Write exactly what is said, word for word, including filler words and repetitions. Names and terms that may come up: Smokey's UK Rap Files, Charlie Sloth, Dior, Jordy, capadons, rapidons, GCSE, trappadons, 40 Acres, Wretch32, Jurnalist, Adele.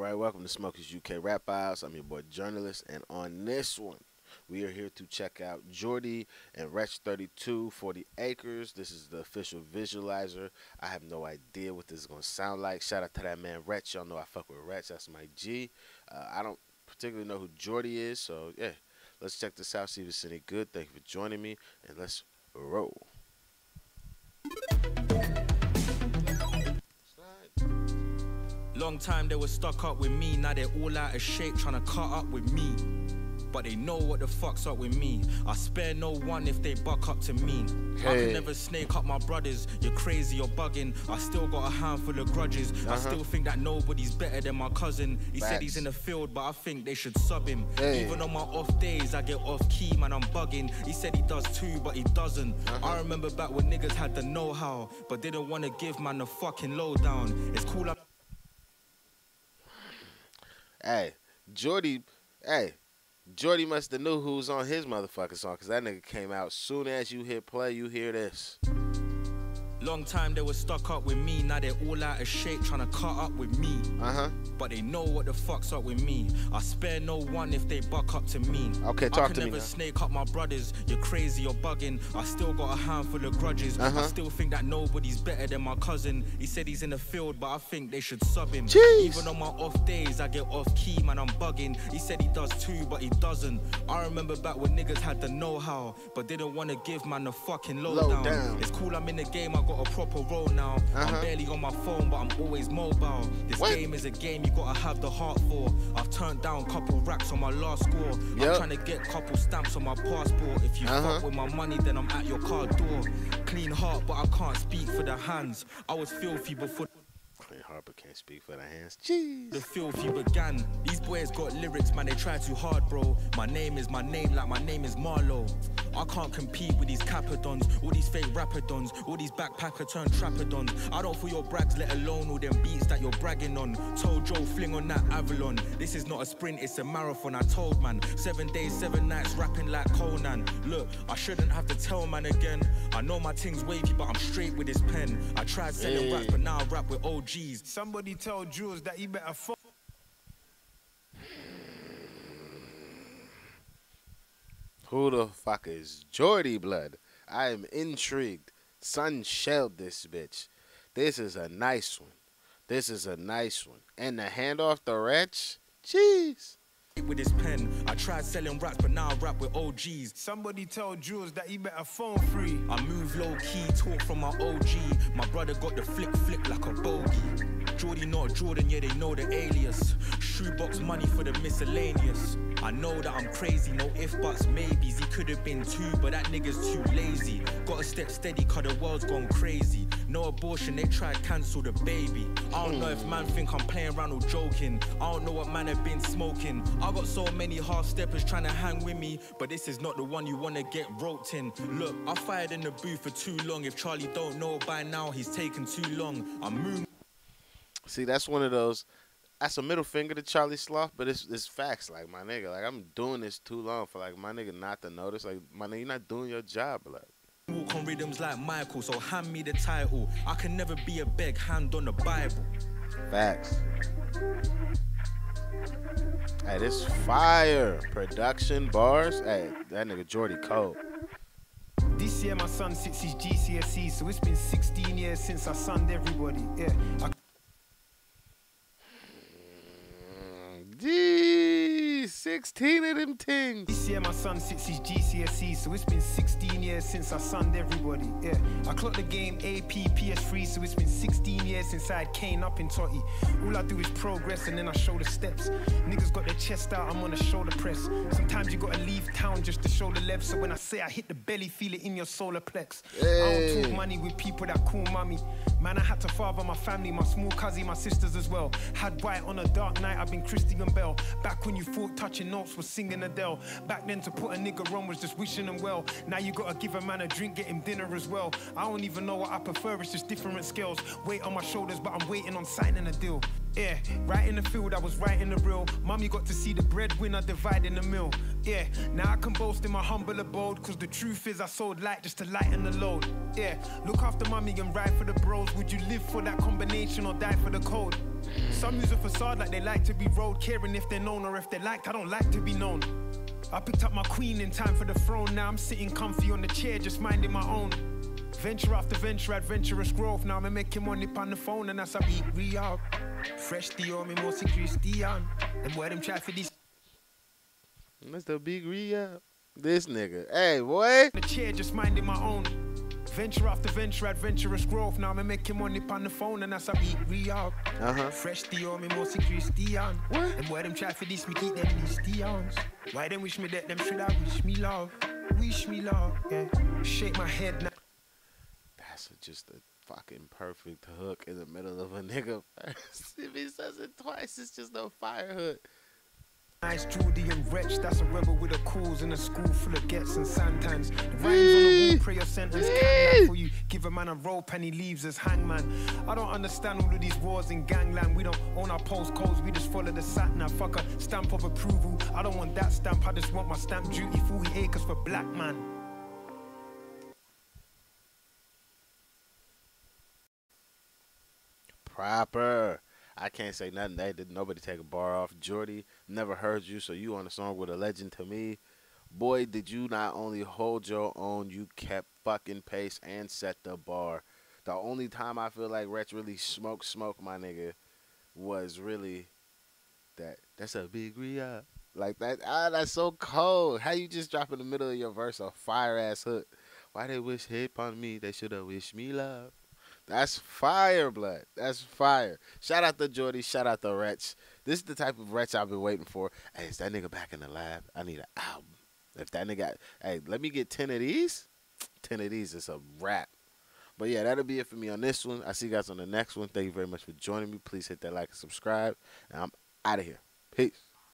right, welcome to Smokey's U K Rap Files. I'm your boy Journalist, and on this one, we are here to check out Jordy and Wretch thirty-two, forty acres. This is the official visualizer. I have no idea what this is going to sound like. Shout out to that man Wretch. Y'all know I fuck with Wretch. That's my G. Uh, I don't particularly know who Jordy is, so yeah. Let's check this out, see if it's any good. Thank you for joining me, and let's roll. Long time they were stuck up with me, now they're all out of shape trying to cut up with me. But they know what the fuck's up with me. I spare no one if they buck up to me. Hey. I can never snake up my brothers. You're crazy, you're bugging. I still got a handful of grudges. Uh-huh. I still think that nobody's better than my cousin. He Rats. said he's in the field, but I think they should sub him. Hey. Even on my off days, I get off key, man, I'm bugging. He said he does too, but he doesn't. Uh-huh. I remember back when niggas had the know-how, but didn't want to give man the fucking lowdown. It's cool. I'm hey, Jordy, hey. Jordy must have knew who was on his motherfucking song, because that nigga came out. Soon as you hit play, you hear this. Long time they were stuck up with me, now they're all out of shape trying to cut up with me. Uh-huh. But they know what the fuck's up with me. I spare no one if they buck up to me. Okay, talk I can to never me now. snake up my brothers. You're crazy, you're bugging. I still got a handful of grudges. Uh-huh. I still think that nobody's better than my cousin. He said he's in the field, but I think they should sub him. Jeez. Even on my off days, I get off key, man, I'm bugging. He said he does too, but he doesn't. I remember back when niggas had the know-how, but didn't want to give man the fucking lowdown. Low it's cool, I'm in the game, I got a proper role now. Uh-huh. I'm barely on my phone, but I'm always mobile. This what? game is a game you gotta have the heart for. I've turned down couple racks on my last score. Yep. I'm trying to get couple stamps on my passport. If you uh-huh. fuck with my money, then I'm at your car door. Clean heart, but I can't speak for the hands. I was filthy before. Clean heart, but can't speak for the hands. Jeez. The filthy began. These boys got lyrics, man, they try too hard, bro. My name is my name, like my name is Marlo. I can't compete with these capadons, all these fake rapidons, all these backpacker turned trappadons. I don't feel your brags, let alone all them beats that you're bragging on. Told Joe, fling on that Avalon. This is not a sprint, it's a marathon, I told man. Seven days, seven nights, rapping like Conan. Look, I shouldn't have to tell man again. I know my thing's wavy, but I'm straight with this pen. I tried selling hey. rap, but now I rap with O Gs. Somebody tell Jules that he better fuck. Who the fuck is Jordy Blood? I am intrigued. Sun shelled this bitch. This is a nice one. This is a nice one. And the handoff, the Wretch? Jeez. With his pen, I tried selling raps, but now I rap with O Gs. Somebody tell Jules that he better phone free. I move low key, talk from my O G. My brother got the flick flick like a bogey. Jordy not Jordan, yeah, they know the alias. Shoebox money for the miscellaneous. I know that I'm crazy, no if buts, maybes. He could have been too, but that nigga's too lazy. Gotta step steady, cause the world's gone crazy. No abortion, they try to cancel the baby. I don't know if man think I'm playing around or joking. I don't know what man have been smoking. I got so many half-steppers trying to hang with me, but this is not the one you wanna get roped in. Look, I fired in the booth for too long. If Charlie don't know by now, he's taking too long. I'm moving. See, that's one of those. That's a middle finger to Charlie Sloth, but it's it's facts, like, my nigga. Like, I'm doing this too long for, like, my nigga not to notice. Like, my nigga, you're not doing your job, like. Walk on rhythms like Michael, so hand me the title. I can never be a beg, hand on the Bible. Facts. Hey, this fire production bars. Hey, that nigga Jordy Cole. This year my son sits his G C S E, so it's been sixteen years since I sunned everybody. Yeah. I sixteen of them things. This year my son sits his G C S E, so it's been sixteen years since I sunned everybody. Yeah, I clocked the game A P P S three, so it's been sixteen years since I had Kane up in Totty. All I do is progress and then I show the steps. Niggas got their chest out, I'm on a shoulder press. Sometimes you gotta leave town just to show the left. So when I say I hit the belly, feel it in your solar plex. Hey. I don't talk money with people that call mummy. Man, I had to father my family, my small cousin, my sisters as well. Had white on a dark night, I've been Christian Bell. Back when you thought touching notes was singing Adele. Back then to put a nigga on was just wishing him well. Now you gotta give a man a drink, get him dinner as well. I don't even know what I prefer, it's just different scales. Weight on my shoulders, but I'm waiting on signing a deal. Yeah, right in the field, I was right in the real. Mummy got to see the breadwinner dividing the meal. Yeah, now I can boast in my humble abode, cause the truth is I sold light just to lighten the load. Yeah, look after mummy and ride for the bros. Would you live for that combination or die for the code? Some use a facade like they like to be rolled, caring if they're known or if they're liked. I don't like to be known. I picked up my queen in time for the throne. Now I'm sitting comfy on the chair, just minding my own. Venture after venture, adventurous growth. Now I'm making money on the phone, and that's how we re-up. Fresh Dior, me more Christian. And where them try for these. Mister Big re-up. This nigga. Hey, boy. The chair, just minding my own. Venture after venture, adventurous growth. Now I'm making money on the phone, and that's how we re-up. Uh-huh. Fresh Dior, me more Christian. What? And where them try for this, me keep them Christians. Why them wish me that? Them should I wish me love. Wish me love. Yeah. Shake my head now. That's just a fucking perfect hook in the middle of a nigga verse. If he says it twice, it's just no fire hook. Nice Jordy and Wretch, that's a rebel with a cause and a school full of gets and santans. Rhymes on the wall, prayer sentence, can't lie for you. Give a man a rope and he leaves as hangman. I don't understand all of these wars in gangland. We don't own our postcodes, we just follow the sat now. Fuck a stamp of approval. I don't want that stamp, I just want my stamp duty. forty acres for black man. Proper. I can't say nothing. They didn't nobody take a bar off. Jordy, never heard you, so you on the song with a legend to me. Boy, did you not only hold your own, you kept fucking pace and set the bar. The only time I feel like Wretch really smoked smoke my nigga was really that. That's a big re-up. Like that. Ah, that's so cold. How you just drop in the middle of your verse a fire ass hook? Why they wish hip on me? They should have wished me love. That's fire, blood. That's fire. Shout out to Jordy. Shout out to Wretch. This is the type of Wretch I've been waiting for. Hey, is that nigga back in the lab? I need an album. If that nigga, hey, let me get ten of these. ten of these is a wrap. But yeah, that'll be it for me on this one. I'll see you guys on the next one. Thank you very much for joining me. Please hit that like and subscribe. And I'm out of here. Peace.